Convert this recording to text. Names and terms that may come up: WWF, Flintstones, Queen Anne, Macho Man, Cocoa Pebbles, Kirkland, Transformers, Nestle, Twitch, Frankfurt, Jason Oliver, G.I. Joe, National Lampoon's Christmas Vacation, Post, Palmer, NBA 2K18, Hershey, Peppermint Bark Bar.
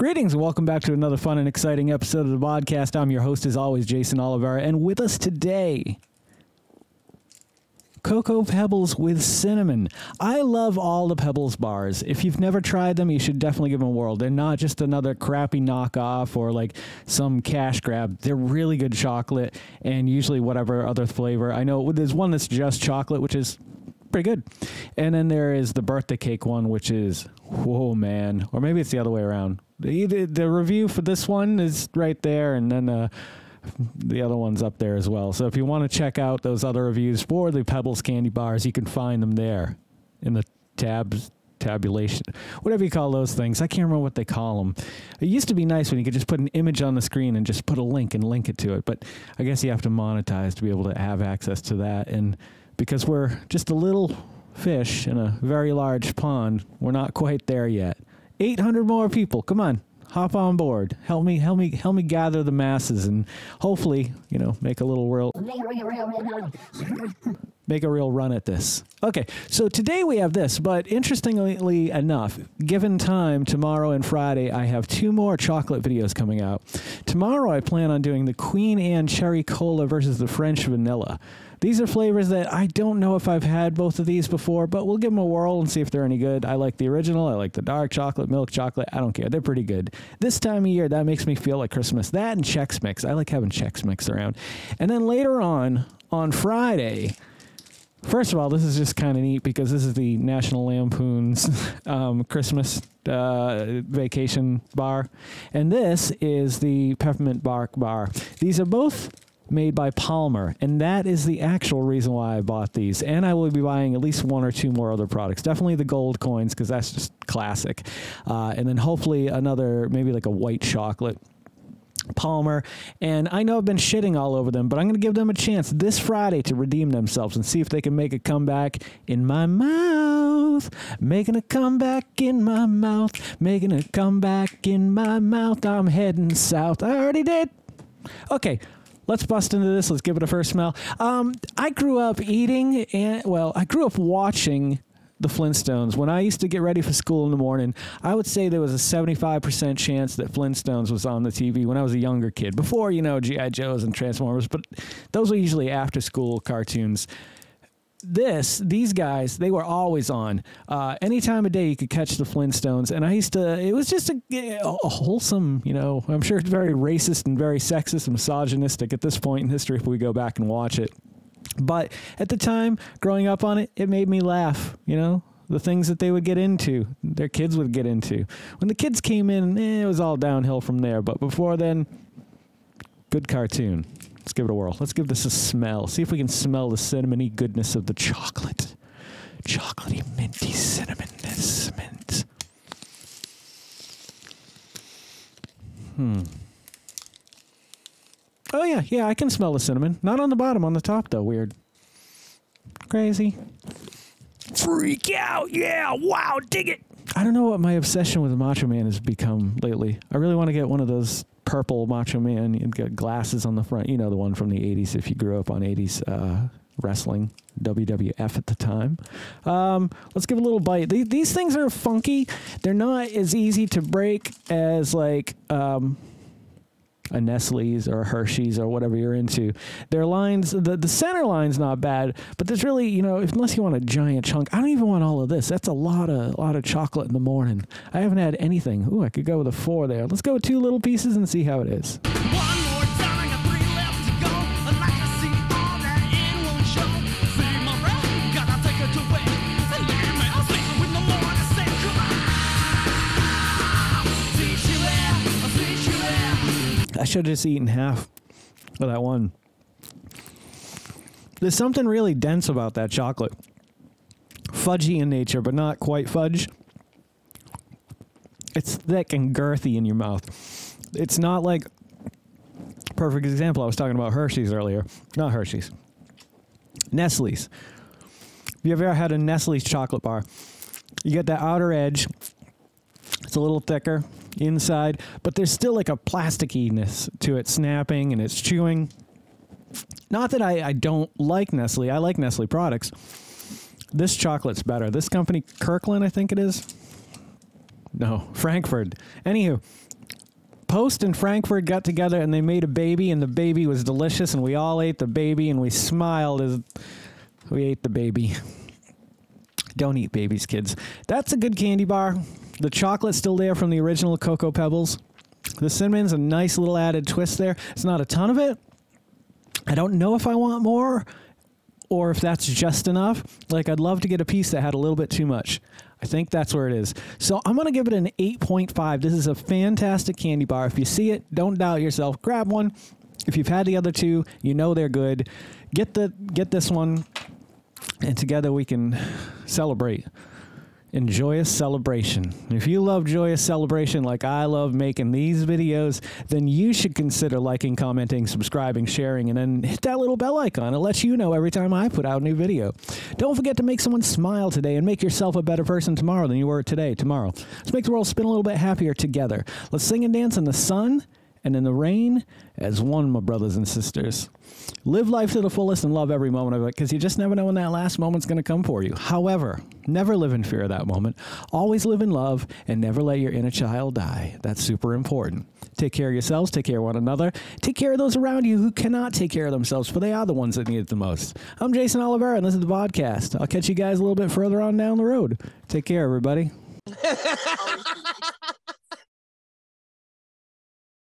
Greetings and welcome back to another fun and exciting episode of the podcast. I'm your host, as always, Jason Oliver, and with us today, Cocoa Pebbles with cinnamon. I love all the Pebbles bars. If you've never tried them, you should definitely give them a whirl. They're not just another crappy knockoff or like some cash grab. They're really good chocolate and usually whatever other flavor. I know there's one that's just chocolate, which is pretty good. And then there is the birthday cake one, which is, whoa, man. Or maybe it's the other way around. The review for this one is right there, and then the other one's up there as well. So if you want to check out those other reviews for the Pebbles candy bars, you can find them there in the tabs, tabulation, whatever you call those things. I can't remember what they call them. It used to be nice when you could just put an image on the screen and just put a link and link it to it. But I guess you have to monetize to be able to have access to that. And because we're just a little fish in a very large pond, we're not quite there yet. 800 more people. Come on. Hop on board. Help me gather the masses and hopefully, you know, make a little world. Make a real run at this. Okay, so today we have this, but interestingly enough, given time, tomorrow and Friday, I have two more chocolate videos coming out. Tomorrow I plan on doing the Queen Anne Cherry Cola versus the French Vanilla. These are flavors that I don't know if I've had both of these before, but we'll give them a whirl and see if they're any good. I like the original. I like the dark chocolate, milk chocolate. I don't care. They're pretty good. This time of year, that makes me feel like Christmas. That and Chex Mix. I like having Chex Mix around. And then later on Friday... First of all, this is just kind of neat because this is the National Lampoon's Christmas Vacation bar. And this is the Peppermint Bark Bar. These are both made by Palmer, and that is the actual reason why I bought these. And I will be buying at least one or two more other products. Definitely the gold coins because that's just classic. And then hopefully another, maybe like a white chocolate. Palmer, and I know I've been shitting all over them, but I'm going to give them a chance this Friday to redeem themselves and see if they can make a comeback in my mouth. Making a comeback in my mouth. Making a comeback in my mouth. I'm heading south. I already did. Okay. Let's bust into this. Let's give it a first smell. I grew up eating and, well, I grew up watching the Flintstones. When I used to get ready for school in the morning, I would say there was a 75% chance that Flintstones was on the TV when I was a younger kid. Before, you know, G.I. Joe's and Transformers, but those were usually after school cartoons. These guys, they were always on. Any time of day you could catch the Flintstones, and I used to, it was just a wholesome, you know, I'm sure it's very racist and very sexist and misogynistic at this point in history if we go back and watch it. But at the time, growing up on it, it made me laugh, you know, the things that they would get into, their kids would get into. When the kids came in, it was all downhill from there. But before then, good cartoon. Let's give it a whirl. Let's give this a smell. See if we can smell the cinnamony goodness of the chocolate. Chocolatey, minty, cinnamon, this mint. Oh, yeah, yeah, I can smell the cinnamon. Not on the bottom, on the top, though. Weird. Crazy. Freak out, yeah, wow, dig it. I don't know what my obsession with Macho Man has become lately. I really want to get one of those purple Macho Man. You've got glasses on the front. You know, the one from the 80s, if you grew up on 80s wrestling, WWF at the time. Let's give it a little bite. These things are funky. They're not as easy to break as, like... a Nestle's or a Hershey's or whatever you're into. Their lines, the center line's not bad, but there's really, you know, unless you want a giant chunk, I don't even want all of this. That's a lot of chocolate in the morning. I haven't had anything. Ooh, I could go with a 4 there. Let's go with 2 little pieces and see how it is. I should have just eaten half of that one. There's something really dense about that chocolate. Fudgy in nature, but not quite fudge. It's thick and girthy in your mouth. It's not like... Perfect example, I was talking about Hershey's earlier. Not Hershey's. Nestle's. If you've ever had a Nestle's chocolate bar, you get that outer edge. It's a little thicker inside, but there's still like a plasticiness to it, snapping and it's chewing. Not that I don't like Nestle. I like Nestle products. This chocolate's better. This company, Kirkland, I think it is. No, Frankfurt. Anywho, Post and Frankfurt got together and they made a baby, and the baby was delicious, and we all ate the baby, and we smiled as we ate the baby. Don't eat babies, kids. That's a good candy bar. The chocolate's still there from the original Cocoa Pebbles. The cinnamon's a nice little added twist there. It's not a ton of it. I don't know if I want more or if that's just enough. Like, I'd love to get a piece that had a little bit too much. I think that's where it is. So I'm going to give it an 8.5. This is a fantastic candy bar. If you see it, don't doubt yourself. Grab one. If you've had the other two, you know they're good. Get this one, and together we can celebrate. In joyous celebration. If you love joyous celebration like I love making these videos, then you should consider liking, commenting, subscribing, sharing, and then hit that little bell icon. It lets you know every time I put out a new video. Don't forget to make someone smile today and make yourself a better person tomorrow than you were today, tomorrow. Let's make the world spin a little bit happier together. Let's sing and dance in the sun and in the rain as one, my brothers and sisters. Live life to the fullest and love every moment of it, because you just never know when that last moment's going to come for you. However, never live in fear of that moment. Always live in love and never let your inner child die. That's super important. Take care of yourselves. Take care of one another. Take care of those around you who cannot take care of themselves, for they are the ones that need it the most. I'm Jason Oliver, and this is the podcast. I'll catch you guys a little bit further on down the road. Take care, everybody.